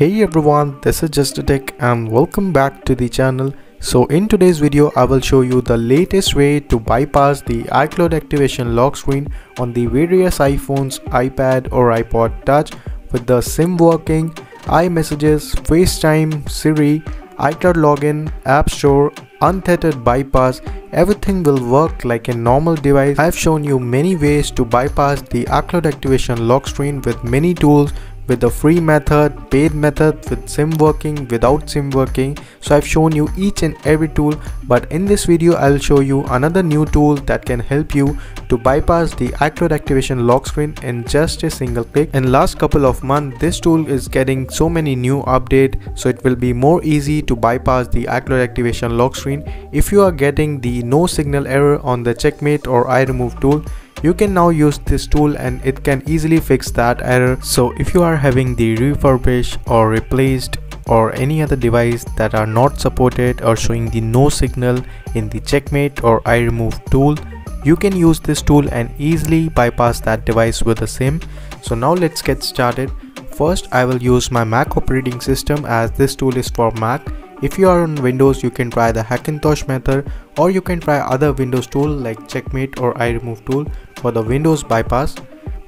Hey everyone, this is Just a Tech and welcome back to the channel. So in today's video I will show you the latest way to bypass the iCloud activation lock screen on the various iPhones, iPad or iPod touch with the SIM working, iMessages, FaceTime, Siri, iCloud login, App Store, untethered bypass. Everything will work like a normal device. I have shown you many ways to bypass the iCloud activation lock screen with many tools, with the free method, paid method, with SIM working, without SIM working. So I've shown you each and every tool, but in this video I'll show you another new tool that can help you to bypass the iCloud activation lock screen in just a single click. In last couple of months this tool is getting so many new updates, so it will be more easy to bypass the iCloud activation lock screen. If you are getting the no signal error on the Checkm8 or iRemove tool, you can now use this tool and it can easily fix that error. So if you are having the refurbished or replaced or any other device that are not supported or showing the no signal in the Checkm8 or iRemove tool, you can use this tool and easily bypass that device with a SIM. So now let's get started. First I will use my Mac operating system as this tool is for Mac. If you are on Windows, you can try the Hackintosh method or you can try other Windows tool like Checkm8 or iRemove tool for the Windows bypass.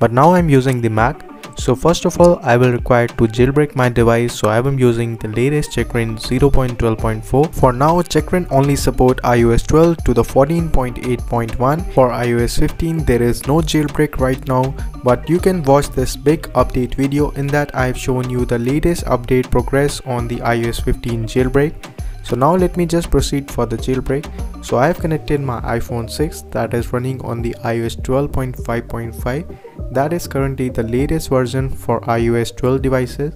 But now I'm using the Mac. So first of all, I will require to jailbreak my device. So I am using the latest Checkra1n 0.12.4. For now, Checkra1n only support iOS 12 to the 14.8.1. For iOS 15, there is no jailbreak right now. But you can watch this big update video. In that, I have shown you the latest update progress on the iOS 15 jailbreak. So now let me just proceed for the jailbreak. So I have connected my iPhone 6 that is running on the iOS 12.5.5. That is currently the latest version for iOS 12 devices.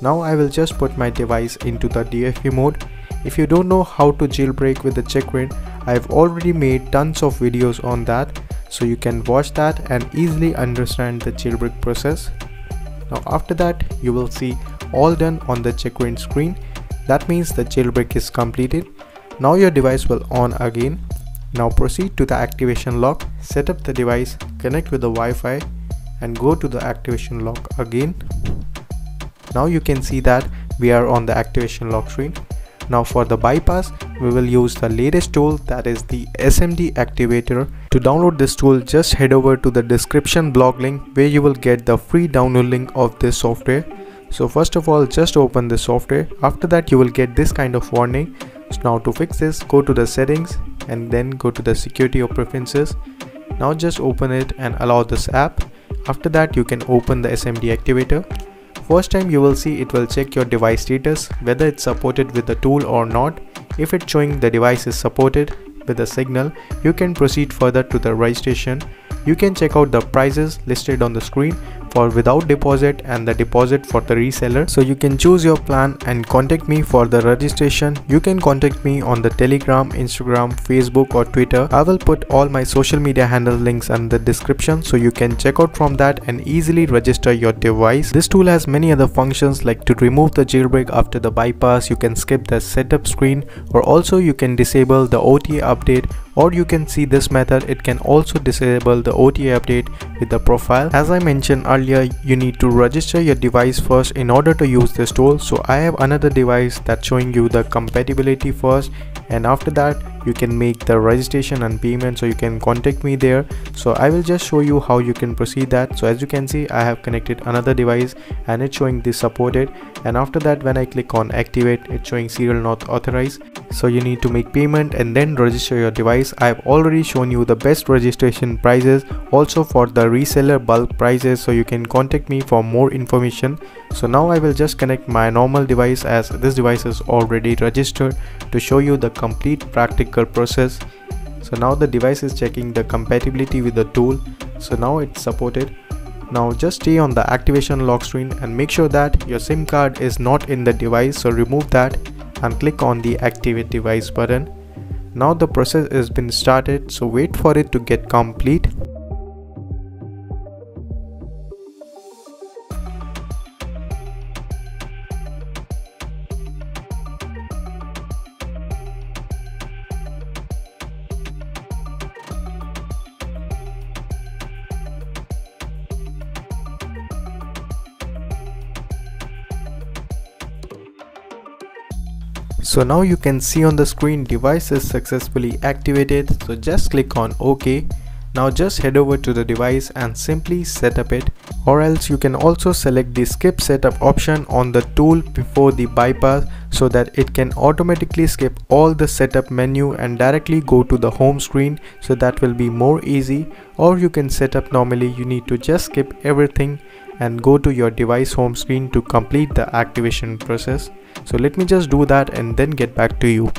Now I will just put my device into the DFB mode. If you don't know how to jailbreak with the Checkra1n, I have already made tons of videos on that. So you can watch that and easily understand the jailbreak process. Now after that you will see all done on the Checkra1n screen. That means the jailbreak is completed. Now your device will on again. Now proceed to the activation lock, set up the device, connect with the Wi-Fi and go to the activation lock again. Now you can see that we are on the activation lock screen. Now for the bypass, we will use the latest tool that is the SMD activator. To download this tool, just head over to the description blog link where you will get the free download link of this software. So first of all, just open the software. After that you will get this kind of warning. So now to fix this, go to the settings and then go to the security or preferences. Now just open it and allow this app. After that you can open the SMD activator. First time you will see it will check your device status, whether it's supported with the tool or not. If it's showing the device is supported with the signal, you can proceed further to the registration. You can check out the prices listed on the screen for without deposit and the deposit for the reseller. So you can choose your plan and contact me for the registration. You can contact me on the Telegram, Instagram, Facebook or Twitter. I will put all my social media handle links in the description so you can check out from that and easily register your device. This tool has many other functions like to remove the jailbreak after the bypass. You can skip the setup screen or also you can disable the OTA update. Or you can see this method, it can also disable the OTA update with the profile. As I mentioned earlier, you need to register your device first in order to use this tool. So I have another device that's showing you the compatibility first, and after that you can make the registration and payment. So you can contact me there. So I will just show you how you can proceed that. So as you can see, I have connected another device and it's showing this supported, and after that when I click on activate, it's showing serial not authorized. So you need to make payment and then register your device. I have already shown you the best registration prices also for the reseller bulk prices, so you can contact me for more information. So now I will just connect my normal device as this device is already registered to show you the complete practical process. So now the device is checking the compatibility with the tool. So now it's supported. Now just stay on the activation lock screen and make sure that your SIM card is not in the device, so remove that and click on the activate device button. Now the process has been started, so wait for it to get complete. So now you can see on the screen device is successfully activated, so just click on OK. Now just head over to the device and simply set up it, or else you can also select the skip setup option on the tool before the bypass so that it can automatically skip all the setup menu and directly go to the home screen, so that will be more easy. Or you can set up normally, you need to just skip everything and go to your device home screen to complete the activation process. So let me just do that and then get back to you.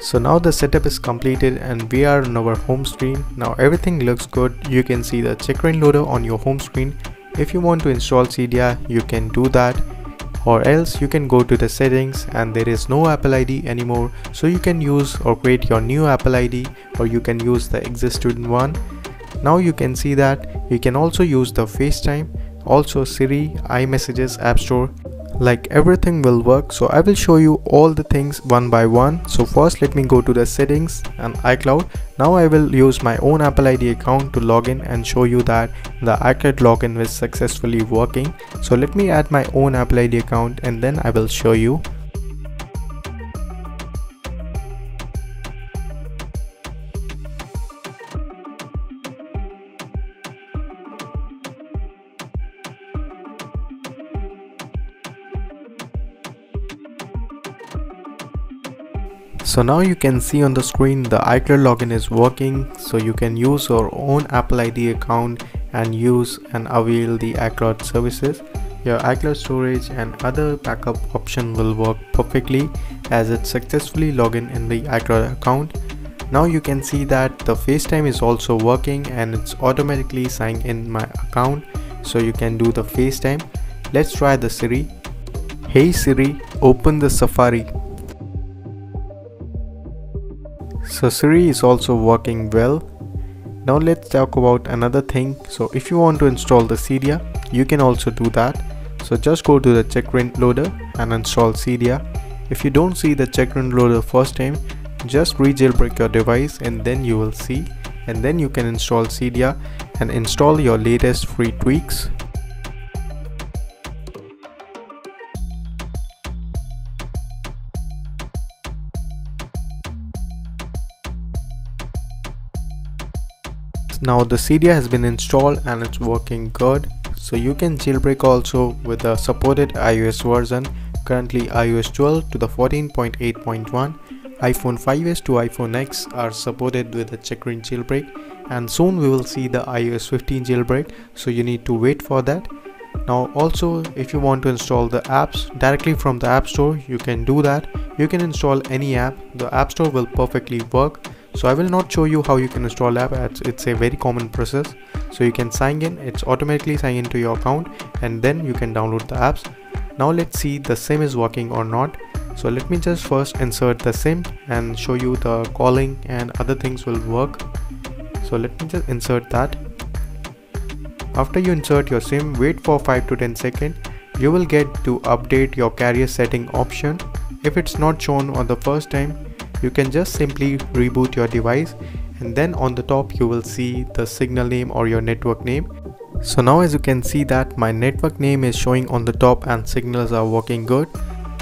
So now the setup is completed and we are on our home screen. Now everything looks good. You can see the Checkra1n loader on your home screen. If you want to install Cydia, you can do that, or else you can go to the settings and there is no Apple ID anymore. So you can use or create your new Apple ID, or you can use the existing one. Now you can see that you can also use the FaceTime, also Siri, iMessages, App Store. Like everything will work, so I will show you all the things one by one. So first let me go to the settings and iCloud. Now I will use my own Apple ID account to log in and show you that the iCloud login was successfully working. So let me add my own Apple ID account and then I will show you. So now you can see on the screen the iCloud login is working, so you can use your own Apple ID account and use and avail the iCloud services. Your iCloud storage and other backup option will work perfectly as it successfully login in the iCloud account. Now you can see that the FaceTime is also working and it's automatically signed in my account, so you can do the FaceTime. Let's try the Siri. Hey Siri, open the Safari. So Siri is also working well. Now let's talk about another thing. So if you want to install the Cydia, you can also do that. So just go to the Checkra1n loader and install Cydia. If you don't see the Checkra1n loader first time, just re-jailbreak your device and then you will see. And then you can install Cydia and install your latest free tweaks. Now the Cydia has been installed and it's working good. So you can jailbreak also with the supported iOS version, currently iOS 12 to the 14.8.1. iPhone 5s to iPhone X are supported with the Checkra1n jailbreak, and soon we will see the iOS 15 jailbreak, so you need to wait for that. Now also, if you want to install the apps directly from the App Store, you can do that. You can install any app, the App Store will perfectly work. So I will not show you how you can install app, as it's a very common process. So you can sign in, it's automatically signed into your account, and then you can download the apps. Now let's see the SIM is working or not. So let me just first insert the SIM and show you the calling and other things will work. So let me just insert that. After you insert your SIM, wait for 5 to 10 seconds. You will get to update your carrier setting option. If it's not shown on the first time, you can just simply reboot your device, and then on the top you will see the signal name or your network name. So now as you can see that my network name is showing on the top and signals are working good.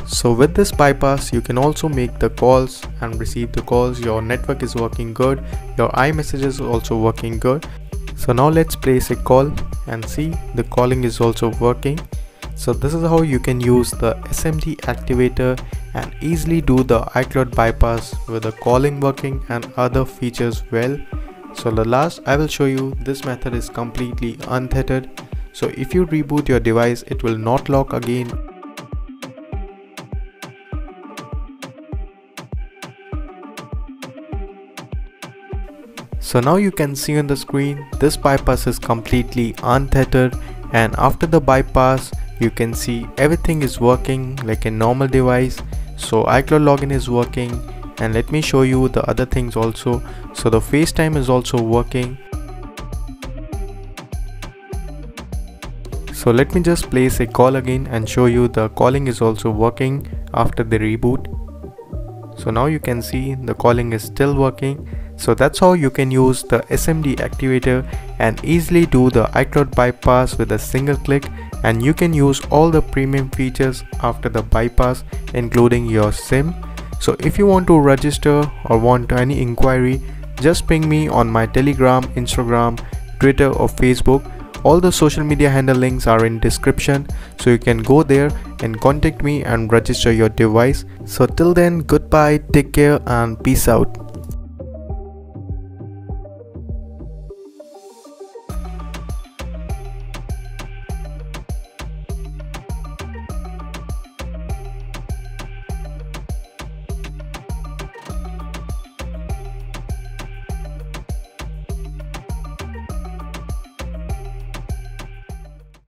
So with this bypass you can also make the calls and receive the calls. Your network is working good, your iMessages is also working good. So now let's place a call and see the calling is also working. So this is how you can use the SMD activator and easily do the iCloud bypass with the calling working and other features well. So the last I will show you, this method is completely untethered. So if you reboot your device, it will not lock again. So now you can see on the screen, this bypass is completely untethered, and after the bypass you can see everything is working like a normal device. So iCloud login is working, and let me show you the other things also. So the FaceTime is also working. So let me just place a call again and show you the calling is also working after the reboot. So now you can see the calling is still working. So that's how you can use the SMD activator and easily do the iCloud bypass with a single click, and you can use all the premium features after the bypass, including your SIM. So if you want to register or want any inquiry, just ping me on my Telegram, Instagram, Twitter or Facebook. All the social media handle links are in description, so you can go there and contact me and register your device. So till then, goodbye, take care and peace out.